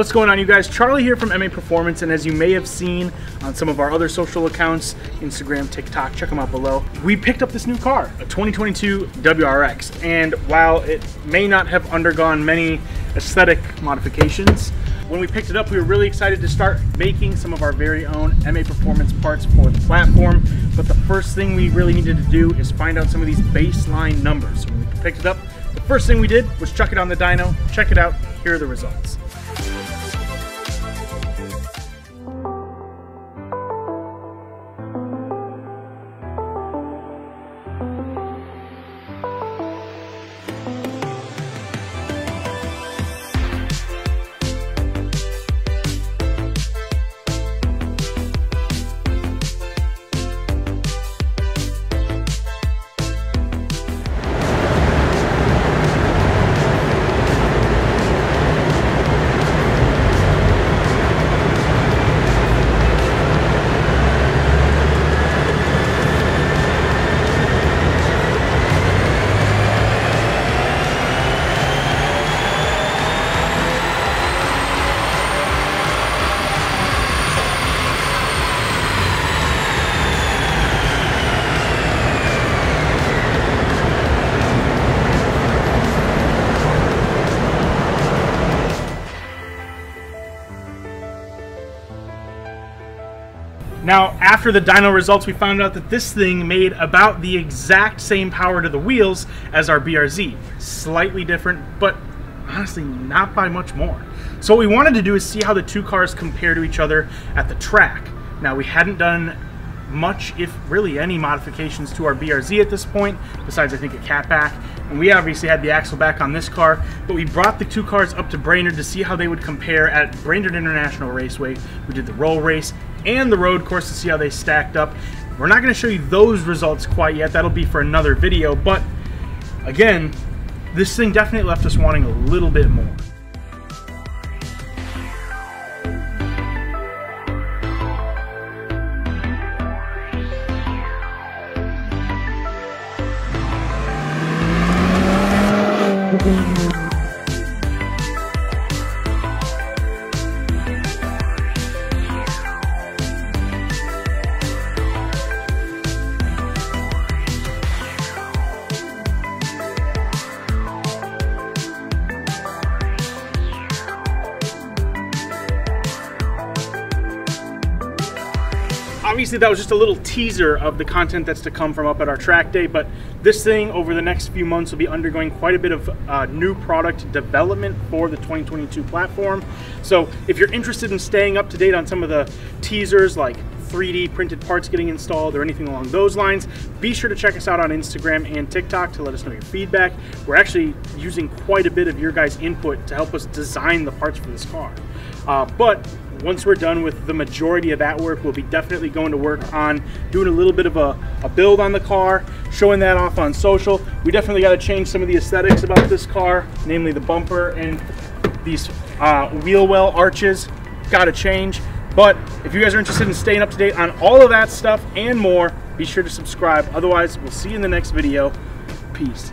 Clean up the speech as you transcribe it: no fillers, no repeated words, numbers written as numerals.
What's going on, you guys? Charlie here from MAPerformance, and as you may have seen on some of our other social accounts, Instagram, TikTok, check them out below, we picked up this new car, a 2022 WRX. And while it may not have undergone many aesthetic modifications, when we picked it up, we were really excited to start making some of our very own MAPerformance parts for the platform. But the first thing we really needed to do is find out some of these baseline numbers. So when we picked it up, the first thing we did was chuck it on the dyno, check it out, here are the results. Now, after the dyno results, we found out that this thing made about the exact same power to the wheels as our BRZ. Slightly different, but honestly not by much more. So what we wanted to do is see how the two cars compare to each other at the track. Now, we hadn't done much, if really any, modifications to our BRZ at this point, besides I think a cat back. And we obviously had the axle back on this car, but we brought the two cars up to Brainerd to see how they would compare at Brainerd International Raceway. We did the roll race and the road course to see how they stacked up. We're not going to show you those results quite yet, that'll be for another video, but again, this thing definitely left us wanting a little bit more. Obviously, that was just a little teaser of the content that's to come from up at our track day, but this thing over the next few months will be undergoing quite a bit of new product development for the 2022 platform. So if you're interested in staying up to date on some of the teasers like 3D printed parts getting installed or anything along those lines, be sure to check us out on Instagram and TikTok to let us know your feedback. We're actually using quite a bit of your guys' input to help us design the parts for this car. But once we're done with the majority of that work, we'll be definitely going to work on doing a little bit of a build on the car, showing that off on social. We definitely got to change some of the aesthetics about this car, namely the bumper and these wheel well arches. Got to change. But if you guys are interested in staying up to date on all of that stuff and more, be sure to subscribe. Otherwise, we'll see you in the next video. Peace.